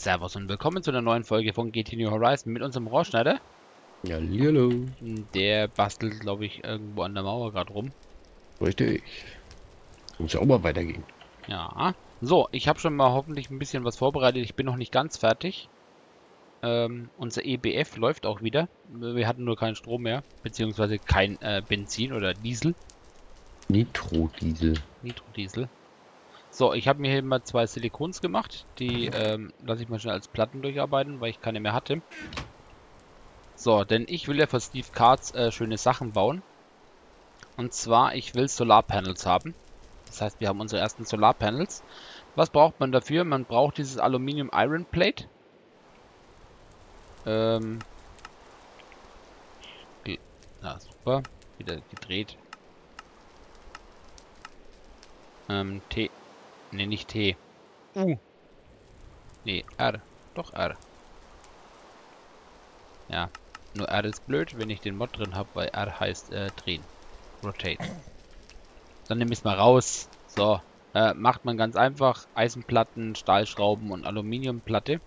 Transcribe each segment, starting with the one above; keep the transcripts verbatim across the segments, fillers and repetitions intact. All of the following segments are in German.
Servus und willkommen zu einer neuen Folge von G T New Horizons mit unserem Rohrschneider. Ja, hallo. Der bastelt, glaube ich, irgendwo an der Mauer gerade rum. Richtig. Muss ja auch mal weitergehen. Ja. So, ich habe schon mal hoffentlich ein bisschen was vorbereitet. Ich bin noch nicht ganz fertig. Ähm, unser E B F läuft auch wieder. Wir hatten nur keinen Strom mehr, beziehungsweise kein äh, Benzin oder Diesel. Nitro-Diesel. Nitro-Diesel. So, ich habe mir hier mal zwei Silikons gemacht. Die ähm, lasse ich mal schnell als Platten durcharbeiten, weil ich keine mehr hatte. So, denn ich will ja für Steve's Carts äh, schöne Sachen bauen. Und zwar, ich will Solarpanels haben. Das heißt, wir haben unsere ersten Solarpanels. Was braucht man dafür? Man braucht dieses Aluminium-Iron-Plate. Ähm. Na, super. Wieder gedreht. Ähm, T. Ne, nicht T. U. Ne, R. Doch R. Ja. Nur R ist blöd, wenn ich den Mod drin habe, weil R heißt äh, drehen. Rotate. Dann nehme ich es mal raus. So. Äh, macht man ganz einfach. Eisenplatten, Stahlschrauben und Aluminiumplatte.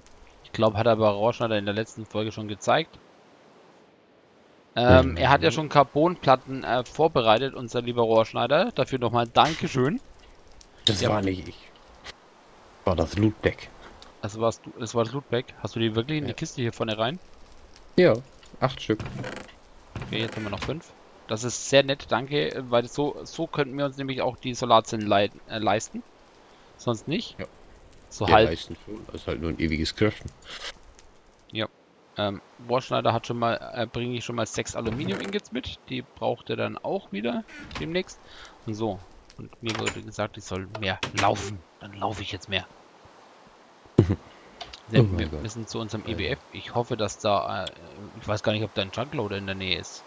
Ich glaube, hat aber Rohrschneider in der letzten Folge schon gezeigt. Ähm, er hat ja schon Carbonplatten äh, vorbereitet, unser lieber Rohrschneider. Dafür nochmal Dankeschön. Das ja. war nicht ich. War das Lootback. Das warst du, das war das Lootback. Hast du die wirklich in ja. die Kiste hier vorne rein? Ja, acht Stück. Okay, jetzt haben wir noch fünf. Das ist sehr nett, danke, weil so, so könnten wir uns nämlich auch die Solarzellen le äh, leisten. Sonst nicht. Ja. So halt. Leisten schon, das ist halt nur ein ewiges Craften. Ja. Ähm, Rohrschneider hat schon mal, äh, bringe ich schon mal sechs Aluminium-Ingots mit. Die braucht er dann auch wieder demnächst. Und so. Und mir wurde gesagt, ich soll mehr laufen. Dann laufe ich jetzt mehr. Selbst oh wir Gott. müssen zu unserem E B F. Ich hoffe, dass da... Äh, ich weiß gar nicht, ob da ein Junkloader in der Nähe ist.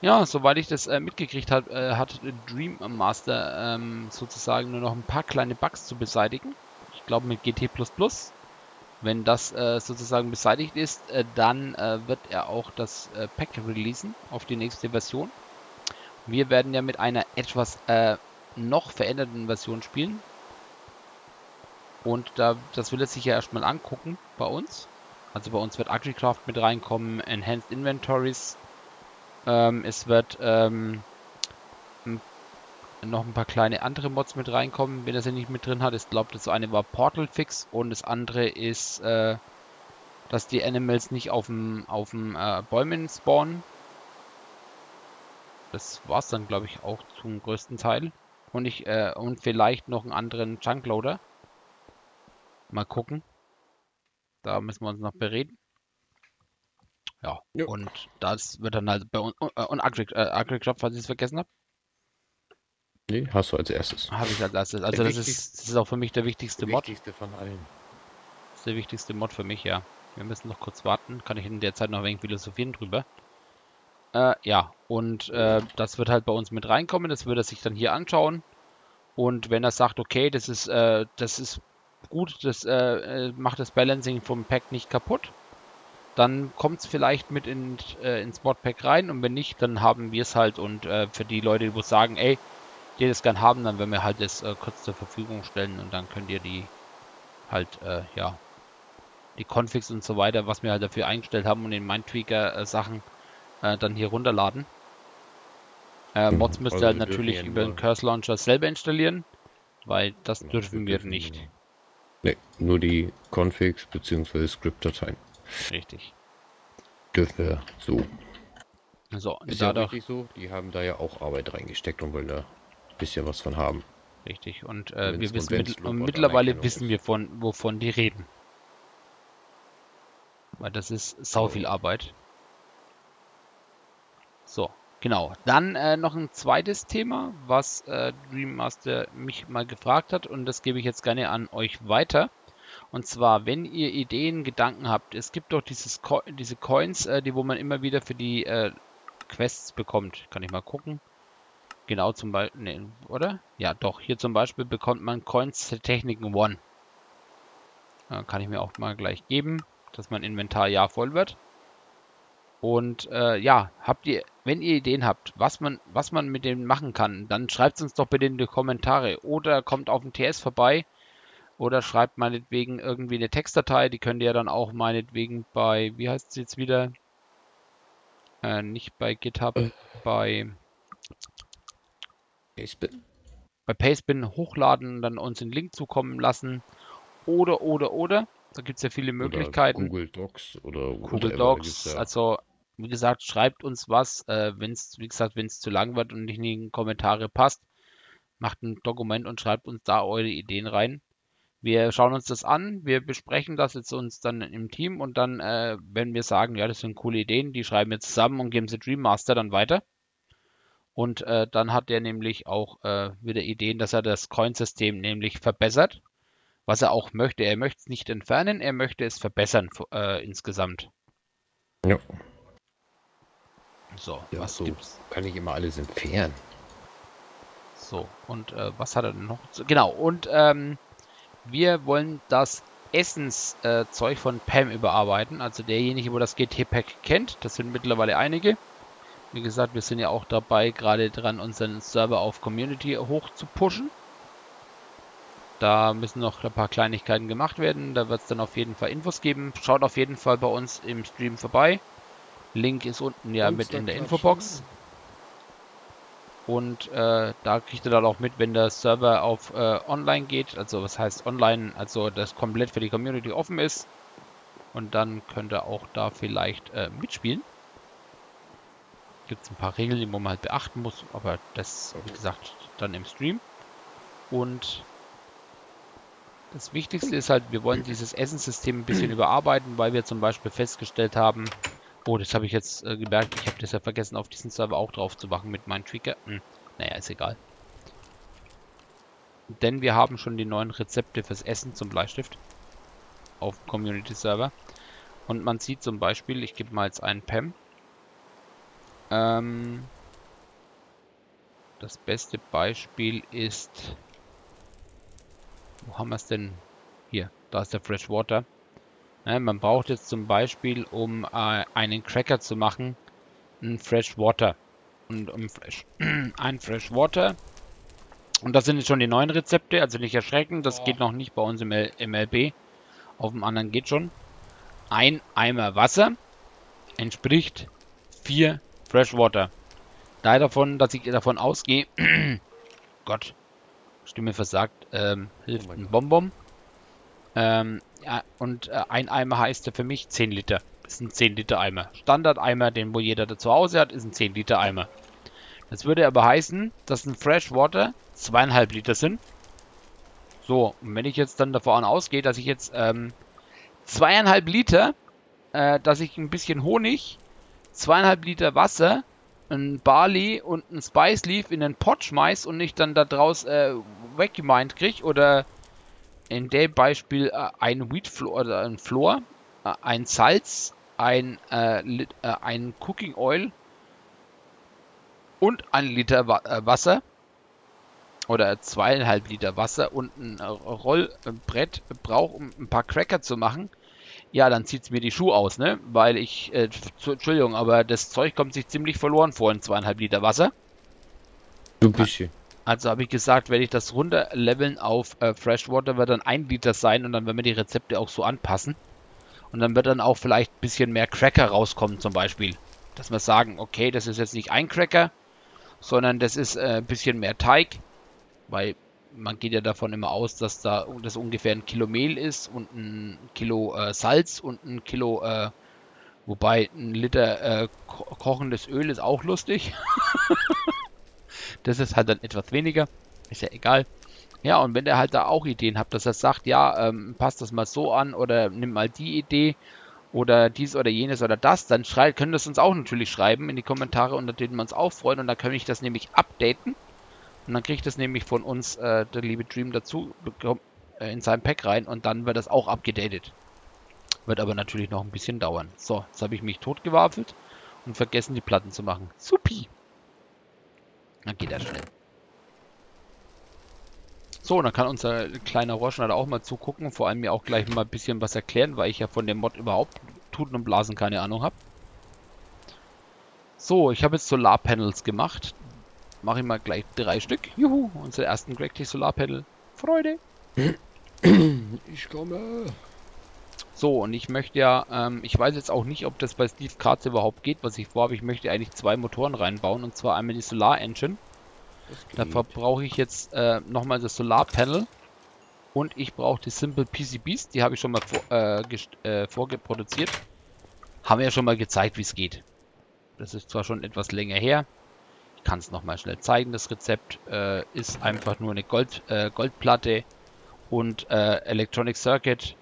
Ja, soweit ich das äh, mitgekriegt habe, äh, hat Dream Master ähm, sozusagen nur noch ein paar kleine Bugs zu beseitigen. Ich glaube mit G T plus plus. Wenn das äh, sozusagen beseitigt ist, äh, dann äh, wird er auch das äh, Pack releasen auf die nächste Version. Wir werden ja mit einer etwas äh, noch veränderten Version spielen. Und da, das will er sich ja erstmal angucken bei uns. Also bei uns wird AgriCraft mit reinkommen, Enhanced Inventories. Ähm, es wird ähm, noch ein paar kleine andere Mods mit reinkommen, wenn er sie nicht mit drin hat. Ich glaube, das eine war Portal Fix und das andere ist, äh, dass die Animals nicht auf dem auf dem äh, Bäumen spawnen. Das war's dann, glaube ich, auch zum größten Teil. Und ich, äh, und vielleicht noch einen anderen Junkloader. Mal gucken. Da müssen wir uns noch bereden. Ja. Jo. Und das wird dann halt bei uns. Äh, und AgriCraft, äh, Agri falls ich es vergessen habe. Nee, hast du als erstes. Habe ich als erstes. Also das ist, das ist auch für mich der wichtigste Mod. Der wichtigste von allen. Das ist der wichtigste Mod für mich, ja. Wir müssen noch kurz warten. Kann ich in der Zeit noch ein wenig philosophieren drüber. Äh, ja, und äh, das wird halt bei uns mit reinkommen. Das wird er sich dann hier anschauen. Und wenn er sagt, okay, das ist, äh, das ist gut, das äh, macht das Balancing vom Pack nicht kaputt, dann kommt es vielleicht mit in, äh, ins Modpack rein. Und wenn nicht, dann haben wir es halt. Und äh, für die Leute, die sagen, ey, die das gern haben, dann werden wir halt das äh, kurz zur Verfügung stellen. Und dann könnt ihr die halt, äh, ja, die Configs und so weiter, was wir halt dafür eingestellt haben und den Mindtweaker-Sachen, äh, dann hier runterladen. Äh, Mods müsst ihr also halt natürlich über den Curse Launcher selber installieren, weil das ja, dürfen wir dürfen nicht. Ne, nur die Configs bzw. Script-Dateien. Richtig. Dürfen wir so. So, ist ja richtig so, die haben da ja auch Arbeit reingesteckt und wollen da ein bisschen was von haben. Richtig, und äh, wir wissen mit, und mittlerweile wissen wir von, wovon die reden. Weil das ist sau viel Arbeit. So, genau. Dann äh, noch ein zweites Thema, was äh, Dream Master mich mal gefragt hat und das gebe ich jetzt gerne an euch weiter. Und zwar, wenn ihr Ideen, Gedanken habt, es gibt doch dieses Co diese Coins, äh, die wo man immer wieder für die äh, Quests bekommt. Kann ich mal gucken. Genau, zum Beispiel, ne, oder? Ja, doch. Hier zum Beispiel bekommt man Coins der Techniken One. Äh, kann ich mir auch mal gleich geben, dass mein Inventar ja voll wird. Und äh, ja, habt ihr, wenn ihr Ideen habt, was man, was man mit denen machen kann, dann schreibt es uns doch bitte in die Kommentare oder kommt auf dem T S vorbei Oder schreibt meinetwegen irgendwie eine Textdatei. Die könnt ihr dann auch meinetwegen bei, wie heißt es jetzt wieder? Äh, nicht bei GitHub, äh. bei Pastebin. Bei Pastebin hochladen und dann uns den Link zukommen lassen. Oder, oder, oder. Da gibt es ja viele Möglichkeiten. Oder Google Docs oder Google Docs. Also, wie gesagt, schreibt uns was, äh, wenn es, wie gesagt, wenn es zu lang wird und nicht in die Kommentare passt. Macht ein Dokument und schreibt uns da eure Ideen rein. Wir schauen uns das an, wir besprechen das jetzt uns dann im Team und dann, äh, wenn wir sagen, ja, das sind coole Ideen, die schreiben wir zusammen und geben sie Dream Master dann weiter. Und äh, dann hat der nämlich auch äh, wieder Ideen, dass er das Coin-System nämlich verbessert, was er auch möchte. Er möchte es nicht entfernen, er möchte es verbessern äh, insgesamt. Ja. So, ja, was so gibt's? Kann ich immer alles entfernen. So, und äh, was hat er denn noch? Genau, und ähm, wir wollen das Essenszeug äh, von Pam überarbeiten. Also derjenige, wo das G T-Pack kennt, das sind mittlerweile einige. Wie gesagt, wir sind ja auch dabei, gerade dran, unseren Server auf Community hoch zu pushen. Da müssen noch ein paar Kleinigkeiten gemacht werden. Da wird es dann auf jeden Fall Infos geben. Schaut auf jeden Fall bei uns im Stream vorbei. Link ist unten ja mit in der Infobox. Und äh, da kriegt ihr dann auch mit, wenn der Server auf äh, online geht, also was heißt online, also das komplett für die Community offen ist. Und dann könnt ihr auch da vielleicht äh, mitspielen. Gibt es ein paar Regeln, die man halt beachten muss, aber das, wie gesagt, dann im Stream. Und das Wichtigste ist halt, wir wollen dieses Essenssystem ein bisschen überarbeiten, weil wir zum Beispiel festgestellt haben, oh, das habe ich jetzt äh, gemerkt. Ich habe das ja vergessen, auf diesen Server auch drauf zu machen mit meinen Trigger. Hm. Naja, ist egal. Denn wir haben schon die neuen Rezepte fürs Essen zum Bleistift auf dem Community-Server. Und man sieht zum Beispiel, ich gebe mal jetzt einen Pam. Ähm, das beste Beispiel ist... Wo haben wir es denn? Hier, da ist der Freshwater. Man braucht jetzt zum Beispiel, um äh, einen Cracker zu machen, ein Freshwater. Und um Fresh ein Freshwater. Und das sind jetzt schon die neuen Rezepte, also nicht erschrecken, das oh. geht noch nicht bei uns im M L B. Auf dem anderen geht schon. Ein Eimer Wasser entspricht vier Freshwater. Daher davon, dass ich davon ausgehe, Gott, Stimme versagt, ähm, hilft oh ein Bonbon. Ähm, ja, und äh, ein Eimer heißt ja für mich zehn Liter. Das ist ein zehn Liter Eimer. Standard-Eimer, den wo jeder da zu Hause hat, ist ein zehn Liter Eimer. Das würde aber heißen, dass ein Freshwater zwei Komma fünf Liter sind. So, und wenn ich jetzt dann davon ausgehe, dass ich jetzt ähm, zwei Komma fünf Liter, äh, dass ich ein bisschen Honig, zwei Komma fünf Liter Wasser, ein Barley und ein Spice Leaf in den Pot schmeiß und nicht dann da draus äh, weggemeint kriege oder... In dem Beispiel äh, ein Wheat Flour, oder ein Floor, äh, ein Salz, ein, äh, äh, ein Cooking Oil und ein Liter Wa äh, Wasser oder zweieinhalb Liter Wasser und ein äh, Rollbrett braucht, um ein paar Cracker zu machen. Ja, dann zieht es mir die Schuhe aus, ne? Weil ich, äh, Entschuldigung, aber das Zeug kommt sich ziemlich verloren vor in zweieinhalb Liter Wasser. Du Bischi. Also habe ich gesagt, werde ich das runterleveln auf äh, Freshwater, wird dann ein Liter sein und dann werden wir die Rezepte auch so anpassen. Und dann wird dann auch vielleicht ein bisschen mehr Cracker rauskommen zum Beispiel. Dass wir sagen, okay, das ist jetzt nicht ein Cracker, sondern das ist äh, ein bisschen mehr Teig. Weil man geht ja davon immer aus, dass da das ungefähr ein Kilo Mehl ist und ein Kilo äh, Salz und ein Kilo... Äh, wobei ein Liter äh, ko kochendes Öl ist auch lustig. Das ist halt dann etwas weniger. Ist ja egal. Ja, und wenn ihr halt da auch Ideen habt, dass er sagt, ja, ähm, passt das mal so an oder nimm mal die Idee oder dies oder jenes oder das, dann schreibt, könnt ihr es uns auch natürlich schreiben in die Kommentare, unter denen wir uns auch freuen. Und dann kann ich das nämlich updaten. Und dann kriegt das nämlich von uns äh, der liebe Dream dazu äh, in sein Pack rein und dann wird das auch abgedatet. Wird aber natürlich noch ein bisschen dauern. So, jetzt habe ich mich totgewafelt und vergessen, die Platten zu machen. Supi! Dann geht er schnell. So, dann kann unser kleiner Rohrschneider auch mal zugucken. Vor allem mir auch gleich mal ein bisschen was erklären, weil ich ja von dem Mod überhaupt Tuten und Blasen keine Ahnung habe. So, ich habe jetzt Solarpanels gemacht. Mache ich mal gleich drei Stück. Juhu, unsere ersten Cracktisch Solarpanel. Freude. Ich komme. So, und ich möchte ja, ähm, ich weiß jetzt auch nicht, ob das bei Steve's Carts überhaupt geht, was ich vorhabe. Ich möchte eigentlich zwei Motoren reinbauen, und zwar einmal die Solar Engine. Dafür brauche ich jetzt äh, nochmal das Solar Panel. Und ich brauche die Simple P C Bs, die habe ich schon mal vor, äh, äh, vorgeproduziert. Haben wir ja schon mal gezeigt, wie es geht. Das ist zwar schon etwas länger her. Ich kann es nochmal schnell zeigen. Das Rezept äh, ist einfach nur eine Gold, äh, Goldplatte und äh, Electronic Circuit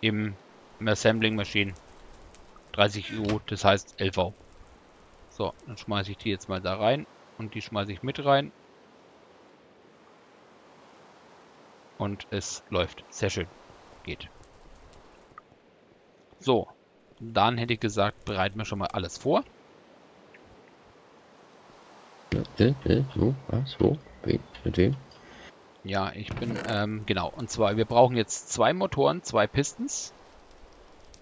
im, im Assembling Machine. dreißig E U, das heißt L V. So, dann schmeiße ich die jetzt mal da rein. Und die schmeiße ich mit rein. Und es läuft. Sehr schön. Geht. So. Dann hätte ich gesagt, bereiten wir schon mal alles vor. Ja, ich bin, ähm, genau. Und zwar, wir brauchen jetzt zwei Motoren, zwei Pistons.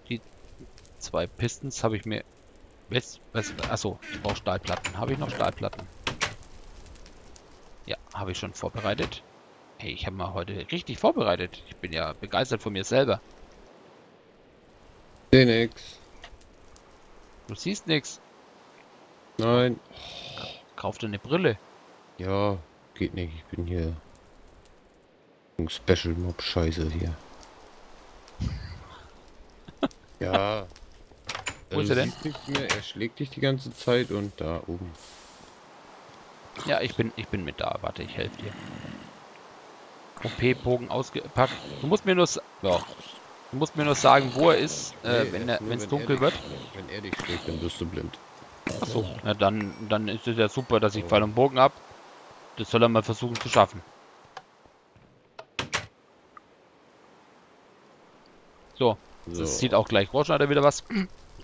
Die zwei Pistons habe ich mir... Was? Was? Achso, ich brauche Stahlplatten. Habe ich noch Stahlplatten? Ja, habe ich schon vorbereitet. Hey, ich habe mal heute richtig vorbereitet. Ich bin ja begeistert von mir selber. Ich sehe nix. Du siehst nix? Nein. Kauf dir eine Brille. Ja, geht nicht. Ich bin hier... Ein Special Mob Scheiße hier. Ja. Wo ist er denn? Nichts mehr. Er schlägt dich die ganze Zeit und da oben. Ja, ich bin, ich bin mit da. Warte, ich helfe dir. O P-Bogen ausgepackt. Du musst mir nur, ja, du musst mir nur sagen, wo er ist, äh, nee, wenn er, nur, wenn's wenn dunkel er dich, wird. Wenn er dich schlägt, dann wirst du blind. Achso, na dann, dann ist es ja super, dass ich Pfeil und Bogen habe. Das soll er mal versuchen zu schaffen. So, so. Das sieht auch gleich Rohrschneider wieder was.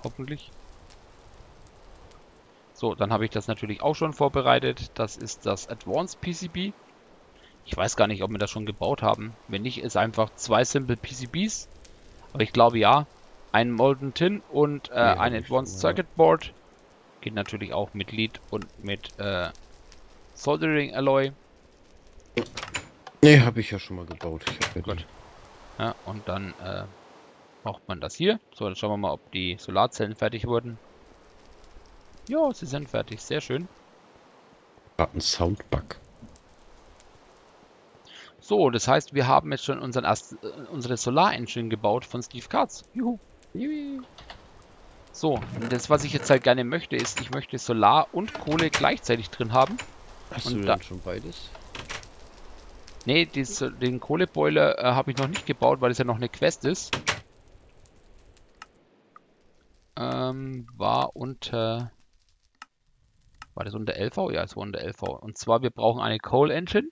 Hoffentlich. So, dann habe ich das natürlich auch schon vorbereitet. Das ist das Advanced P C B. Ich weiß gar nicht, ob wir das schon gebaut haben. Wenn nicht, ist einfach zwei Simple P C Bs. Aber ich glaube ja. Ein Molten Tin und äh, ja, ein Advanced Circuit Board. Geht natürlich auch mit Lead und mit äh, Soldering Alloy. Ne, habe ich ja schon mal gebaut. Ich Gut. Ja, und dann äh, braucht man das hier. So, dann schauen wir mal, ob die Solarzellen fertig wurden. Ja, sie sind fertig. Sehr schön. Ein Soundbug. So, das heißt, wir haben jetzt schon unseren ersten, unsere Solar Engine gebaut von Steve's Carts. Juhu. So, das, was ich jetzt halt gerne möchte, ist, ich möchte Solar und Kohle gleichzeitig drin haben. Hast und du dann schon beides? Nee, dies, den Kohleboiler äh, habe ich noch nicht gebaut, weil es ja noch eine Quest ist. Ähm, war unter... War das unter L V? Ja, es war unter L V. Und zwar, wir brauchen eine Coal Engine.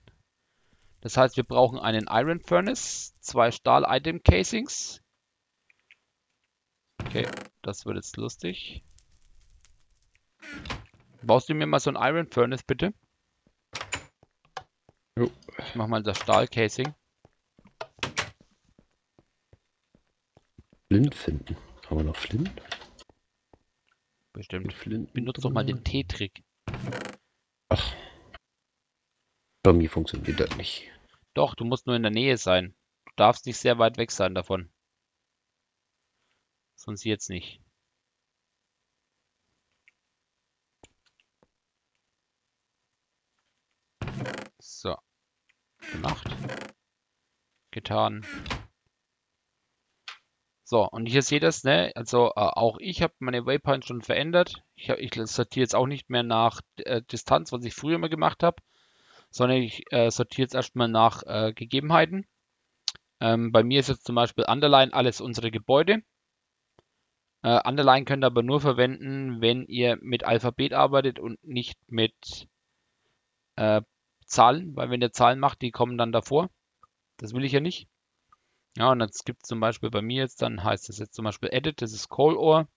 Das heißt, wir brauchen einen Iron Furnace, zwei Stahl-Item-Casings. Okay, das wird jetzt lustig. Baust du mir mal so ein Iron Furnace, bitte? Jo. Ich mach mal das Stahl-Casing. Flint finden. Haben wir noch Flint? Bestimmt. Flint. Benutze doch mal den T-Trick. Ach. Bei mir funktioniert das nicht. Doch, du musst nur in der Nähe sein. Du darfst nicht sehr weit weg sein davon. Sonst jetzt nicht. So. Gemacht. Getan. So, und hier seht ihr das, ne? Also äh, auch ich habe meine Waypoint schon verändert. Ich, ich sortiere jetzt auch nicht mehr nach äh, Distanz, was ich früher immer gemacht habe. Sondern ich äh, sortiere jetzt erstmal nach äh, Gegebenheiten. Ähm, bei mir ist jetzt zum Beispiel Underline alles unsere Gebäude. Äh, Underline könnt ihr aber nur verwenden, wenn ihr mit Alphabet arbeitet und nicht mit äh, Zahlen. Weil wenn ihr Zahlen macht, die kommen dann davor. Das will ich ja nicht. Ja, und jetzt gibt es zum Beispiel bei mir jetzt, dann heißt das jetzt zum Beispiel Edit, das ist Coal Ore.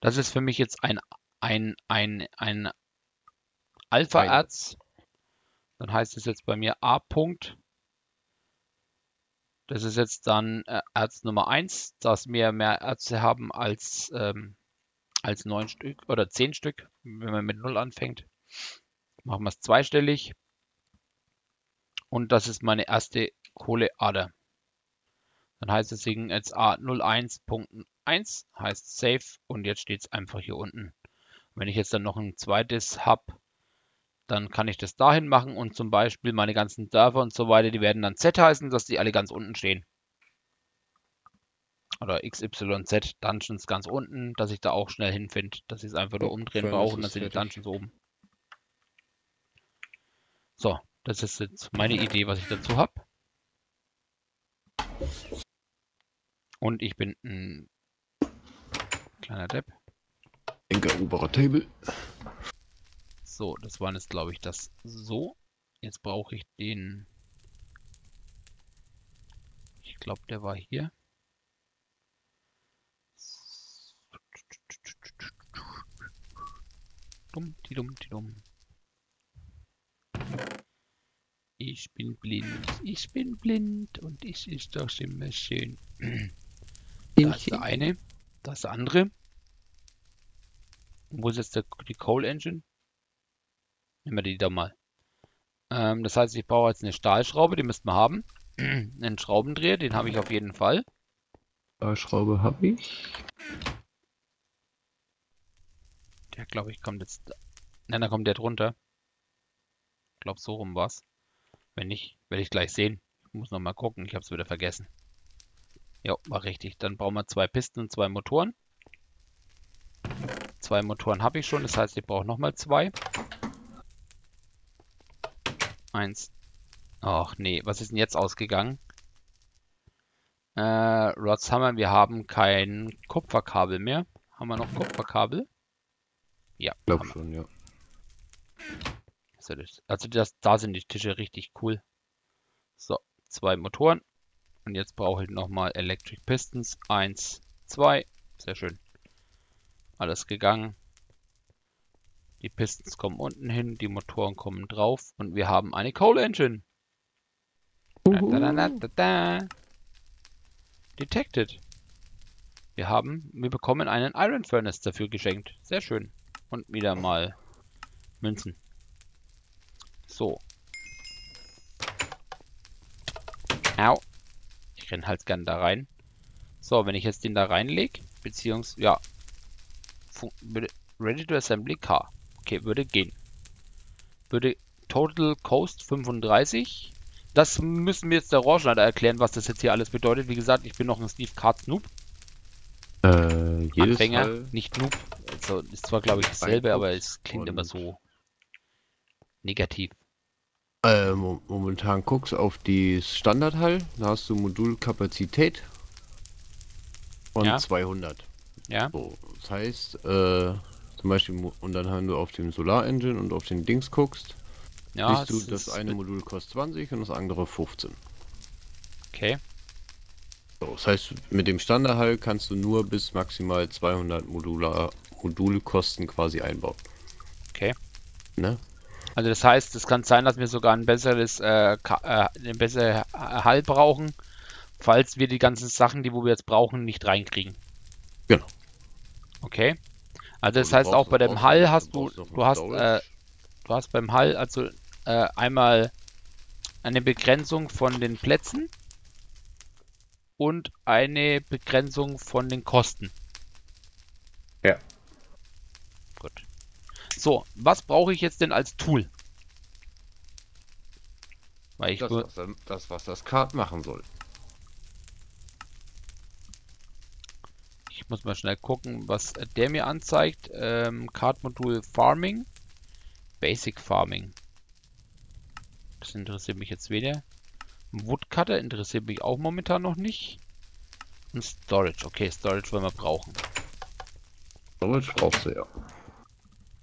Das ist für mich jetzt ein, ein, ein, ein Alpha-Erz. Dann heißt es jetzt bei mir A. -Punkt. Das ist jetzt dann äh, Erz Nummer eins, dass wir mehr Erze haben als, ähm, als neun Stück oder zehn Stück, wenn man mit null anfängt. Machen wir es zweistellig. Und das ist meine erste Kohleader. Dann heißt es deswegen jetzt A null eins Punkt eins, heißt Save und jetzt steht es einfach hier unten. Wenn ich jetzt dann noch ein zweites habe, dann kann ich das dahin machen und zum Beispiel meine ganzen Dörfer und so weiter, die werden dann Z heißen, dass die alle ganz unten stehen. Oder X Y Z Dungeons ganz unten, dass ich da auch schnell hinfinde, dass ich es einfach nur umdrehen brauche und dann sind die Dungeons oben. So, das ist jetzt meine Idee, was ich dazu habe. Und ich bin ein kleiner Depp. Denker oberer Table. So, das waren jetzt, glaube ich, das so. Jetzt brauche ich den... Ich glaube, der war hier. Dumm, die dumm, die dumm. Ich bin blind, ich bin blind und ich ist doch immer schön. Da ist der eine, da ist der andere. Wo ist jetzt der, die Coal Engine? Nehmen wir die da mal. Ähm, das heißt, ich baue jetzt eine Stahlschraube, die müssten wir haben. Einen Schraubendreher, den habe ich auf jeden Fall. Stahlschraube habe ich. Der, glaube ich, kommt jetzt... Nein, da kommt der drunter. Ich glaube, so rum war es. Wenn nicht, werde ich gleich sehen. Ich muss nochmal gucken, ich habe es wieder vergessen. Ja, war richtig. Dann brauchen wir zwei Pisten und zwei Motoren. Zwei Motoren habe ich schon, das heißt, ich brauche nochmal zwei. Eins. Ach nee, was ist denn jetzt ausgegangen? Äh, Rods haben wir, wir haben kein Kupferkabel mehr. Haben wir noch Kupferkabel? Ja. Ich glaube schon, ja. Also das, da sind die Tische richtig cool. So, zwei Motoren. Und jetzt brauche ich nochmal Electric Pistons. Eins, zwei. Sehr schön. Alles gegangen. Die Pistons kommen unten hin, die Motoren kommen drauf. Und wir haben eine Coal Engine. Da, da, da, da, da. Detected. Wir haben, wir bekommen einen Iron Furnace dafür geschenkt. Sehr schön. Und wieder mal Münzen. So. Au. Ich renne halt gern da rein. So, wenn ich jetzt den da reinlege, beziehungsweise, ja. Ready to Assembly Car. Okay, würde gehen. Würde Total Cost fünfunddreißig. Das müssen wir jetzt der Rohrschneider erklären, was das jetzt hier alles bedeutet. Wie gesagt, ich bin noch ein Steve's Carts Noob. Äh, Anfänger, nicht Noob. Also, ist zwar, glaube ich, dasselbe, aber es klingt immer so negativ. Äh, mo momentan guckst auf die Standardteil. Da hast du Modulkapazität von ja. zweihundert. Ja. So, das heißt, äh, zum Beispiel, und dann haben du auf dem Solar Engine und auf den Dings guckst, ja, siehst du, das eine Modul kostet zwanzig und das andere fünfzehn. Okay. So, das heißt, mit dem Standardteil kannst du nur bis maximal zweihundert Modular, Modulkosten quasi einbauen. Okay. Ne? Also das heißt, es kann sein, dass wir sogar ein besseres, äh, äh, ein besseres Hall brauchen, falls wir die ganzen Sachen, die wo wir jetzt brauchen, nicht reinkriegen. Genau. Okay. Also das heißt auch bei dem Hall hast du, du hast, äh, du hast beim Hall also äh, einmal eine Begrenzung von den Plätzen und eine Begrenzung von den Kosten. Ja. Gut. So, was brauche ich jetzt denn als Tool? Weil ich das, was, das, was das Kart machen soll. Ich muss mal schnell gucken, was der mir anzeigt. Ähm, Kartmodul Farming. Basic Farming. Das interessiert mich jetzt weder. Woodcutter interessiert mich auch momentan noch nicht. Und Storage. Okay, Storage wollen wir brauchen. Storage brauchst du ja.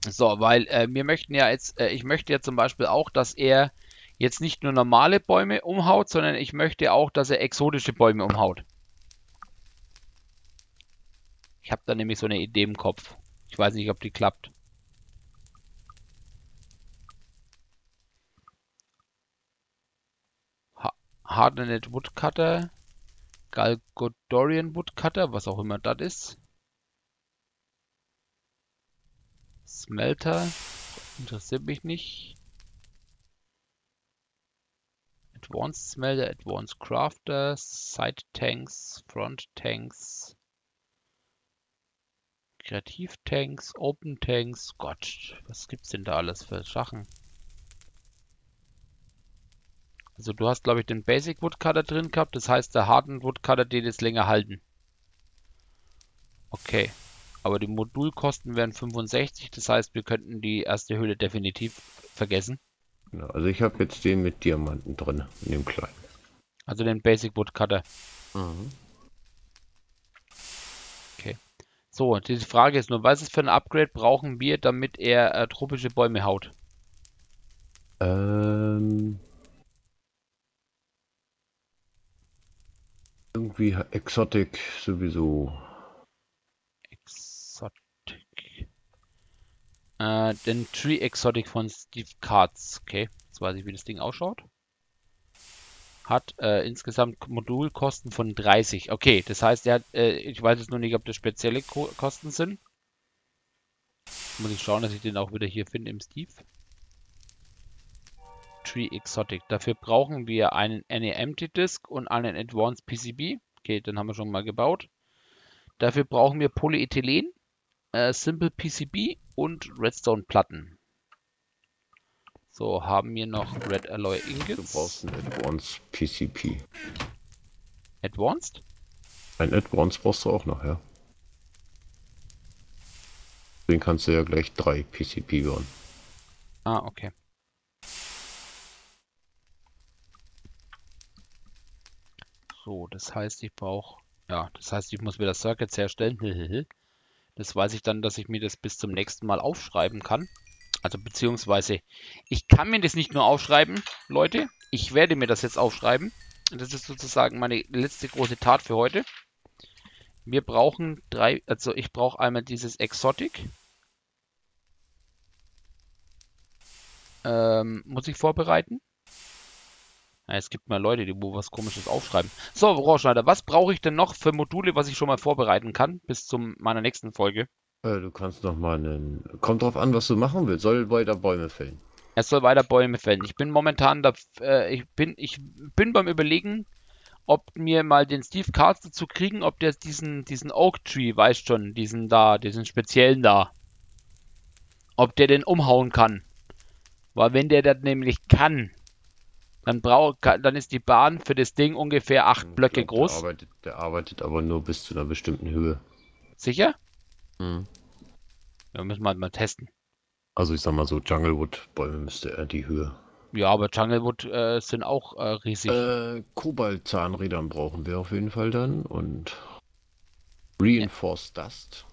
So, weil äh, wir möchten ja jetzt, äh, ich möchte ja zum Beispiel auch, dass er jetzt nicht nur normale Bäume umhaut, sondern ich möchte auch, dass er exotische Bäume umhaut. Ich habe da nämlich so eine Idee im Kopf. Ich weiß nicht, ob die klappt. Ha Hardened Woodcutter. Galgodorian Woodcutter, was auch immer das ist. Smelter. Interessiert mich nicht. Advanced Smelter, Advanced Crafter, Side Tanks, Front Tanks, Kreativ Tanks, Open Tanks. Gott, was gibt's denn da alles für Sachen? Also du hast, glaube ich, den Basic Woodcutter drin gehabt. Das heißt, der Hardened Woodcutter, den jetzt länger halten. Okay. Aber die Modulkosten wären fünfundsechzig. Das heißt, wir könnten die erste Höhle definitiv vergessen. Ja, also ich habe jetzt den mit Diamanten drin. In dem kleinen. Also den Basic Woodcutter. Mhm. Okay. So, die Frage ist nur, was ist für ein Upgrade brauchen wir, damit er äh, tropische Bäume haut? Ähm... Irgendwie Exotic sowieso. Exotic. Äh, den Tree Exotic von Steve's Carts. Okay, jetzt weiß ich, wie das Ding ausschaut. Hat äh, insgesamt Modulkosten von dreißig. Okay, das heißt, er hat, äh, ich weiß jetzt nur nicht, ob das spezielle Ko Kosten sind. Muss ich schauen, dass ich den auch wieder hier finde im Steve. Tree Exotic. Dafür brauchen wir einen N E M T-Disk und einen Advanced P C B. Okay, den haben wir schon mal gebaut. Dafür brauchen wir Polyethylen, äh, Simple P C B und Redstone-Platten. So, haben wir noch Red Alloy Ingots. Du brauchst einen Advanced P C B. Advanced? Ein Advanced brauchst du auch noch, ja. Den kannst du ja gleich drei P C B bauen. Ah, okay. So, das heißt, ich brauche... Ja, das heißt, ich muss wieder Circuits herstellen. Das weiß ich dann, dass ich mir das bis zum nächsten Mal aufschreiben kann. Also, beziehungsweise, ich kann mir das nicht nur aufschreiben, Leute. Ich werde mir das jetzt aufschreiben. Das ist sozusagen meine letzte große Tat für heute. Wir brauchen drei... Also, ich brauche einmal dieses Exotic. Ähm, muss ich vorbereiten? Es gibt mal Leute, die wo was Komisches aufschreiben. So, Rohrschneider, was brauche ich denn noch für Module, was ich schon mal vorbereiten kann, bis zu meiner nächsten Folge? Äh, du kannst noch mal einen... Kommt drauf an, was du machen willst. Soll weiter Bäume fällen? Es soll weiter Bäume fällen. Ich bin momentan... Da, äh, ich, bin, ich bin beim Überlegen, ob mir mal den Steve Cards dazu kriegen, ob der diesen, diesen Oak Tree, weißt schon, diesen da, diesen speziellen da, ob der den umhauen kann. Weil wenn der das nämlich kann... Dann, brauch, dann ist die Bahn für das Ding ungefähr acht Blöcke glaub, groß. Der arbeitet, der arbeitet aber nur bis zu einer bestimmten Höhe. Sicher? Mhm. Ja, müssen wir halt mal testen. Also ich sag mal so, Junglewood-Bäume müsste er die Höhe. Ja, aber Junglewood äh, sind auch äh, riesig. Äh, Kobaltzahnrädern brauchen wir auf jeden Fall dann und Reinforced äh. Dust.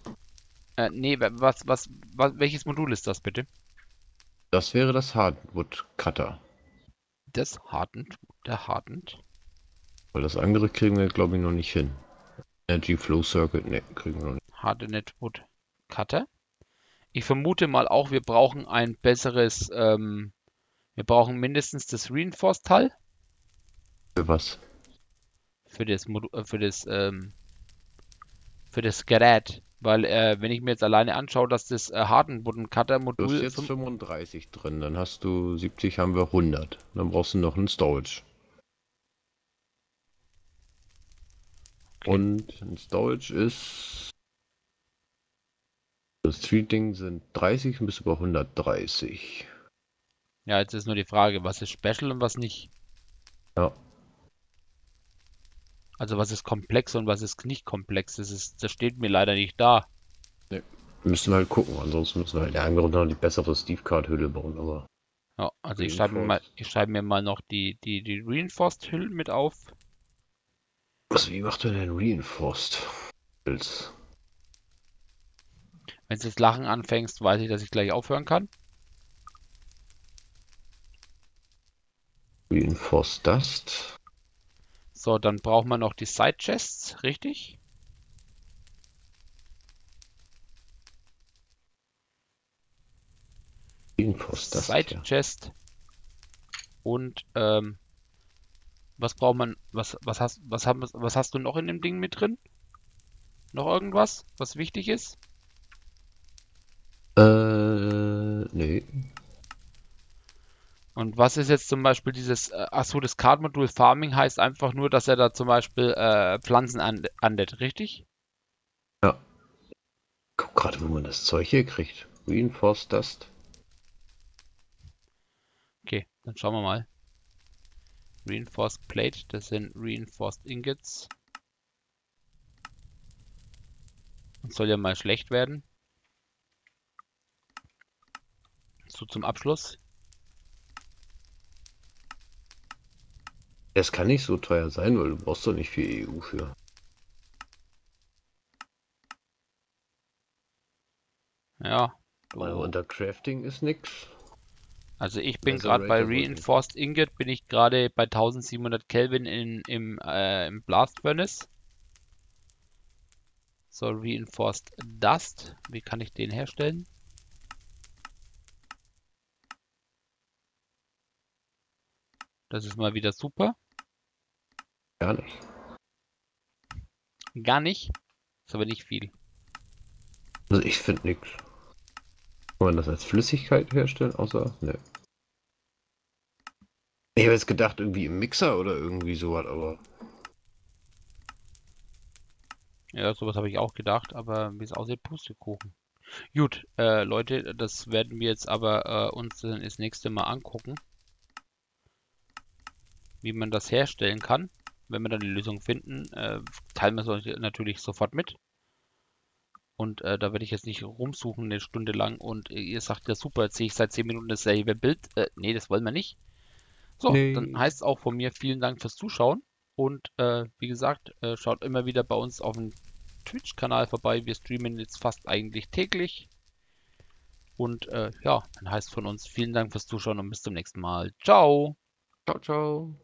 Äh, nee, was, was, was, welches Modul ist das bitte? Das wäre das Hardwood Cutter. Das Hardened, der Hardened. Weil das andere kriegen wir, glaube ich, noch nicht hin. Energy Flow Circuit, ne, kriegen wir noch nicht. Hardened Wood Cutter. Ich vermute mal auch, wir brauchen ein besseres, ähm, wir brauchen mindestens das Reinforced-Teil. Für was? Für das Modu für das, ähm, für das Gerät. Weil, äh, wenn ich mir jetzt alleine anschaue, dass das äh, Hardened Wood Cutter Modul... Du hast jetzt fünfunddreißig drin, dann hast du siebzig, haben wir hundert. Dann brauchst du noch einen Storage. Okay. Und ein Storage ist... Das Treating sind dreißig bis über hundertdreißig. Ja, jetzt ist nur die Frage, was ist Special und was nicht. Ja. Also was ist komplex und was ist nicht komplex, das, ist, das steht mir leider nicht da. Ne, wir müssen halt gucken, ansonsten müssen wir halt in einem Grund noch die bessere Steve Card Hülle bauen, aber... Ja, also ich schreibe, mir mal, ich schreibe mir mal noch die, die, die Reinforced Hülle mit auf. Also wie macht man denn Reinforced Hills? Wenn du jetzt lachen anfängst, weiß ich, dass ich gleich aufhören kann. Reinforced Dust... So, dann brauchen wir noch die Side-Chests, richtig? Side-Chest. Ja. Und, ähm, was braucht man, was, was, hast, was, haben, was hast du noch in dem Ding mit drin? Noch irgendwas, was wichtig ist? Äh, nee. Und was ist jetzt zum Beispiel dieses, äh, achso, das Card-Modul Farming heißt einfach nur, dass er da zum Beispiel äh, Pflanzen andet, richtig? Ja. Guck gerade, wo man das Zeug hier kriegt. Reinforced Dust. Okay, dann schauen wir mal. Reinforced Plate, das sind Reinforced Ingots. Das soll ja mal schlecht werden. So zum Abschluss. Das kann nicht so teuer sein, weil du brauchst doch nicht viel E U für. Ja. Weil unter Crafting ist nix. Also ich bin gerade bei Reinforced Ingot, bin ich gerade bei siebzehnhundert Kelvin in, im, äh, im Blast Furnace. So, Reinforced Dust. Wie kann ich den herstellen? Das ist mal wieder super. Gar nicht. Gar nicht? Ist aber nicht viel. Also ich finde nichts. Kann man das als Flüssigkeit herstellen, außer... Ne. Ich habe jetzt gedacht, irgendwie im Mixer oder irgendwie sowas, aber... Ja, sowas habe ich auch gedacht, aber wie es aussieht, Pustekuchen. Gut, äh, Leute, das werden wir jetzt aber äh, uns dann das nächste Mal angucken. Wie man das herstellen kann. Wenn wir dann die Lösung finden, äh, teilen wir es euch natürlich sofort mit. Und äh, da werde ich jetzt nicht rumsuchen eine Stunde lang und äh, ihr sagt ja super, jetzt sehe ich seit zehn Minuten dasselbe Bild. Äh, nee, das wollen wir nicht. So, nee. Dann heißt es auch von mir vielen Dank fürs Zuschauen. Und äh, wie gesagt, äh, schaut immer wieder bei uns auf dem Twitch-Kanal vorbei. Wir streamen jetzt fast eigentlich täglich. Und äh, ja, dann heißt es von uns vielen Dank fürs Zuschauen und bis zum nächsten Mal. Ciao! Ciao, ciao!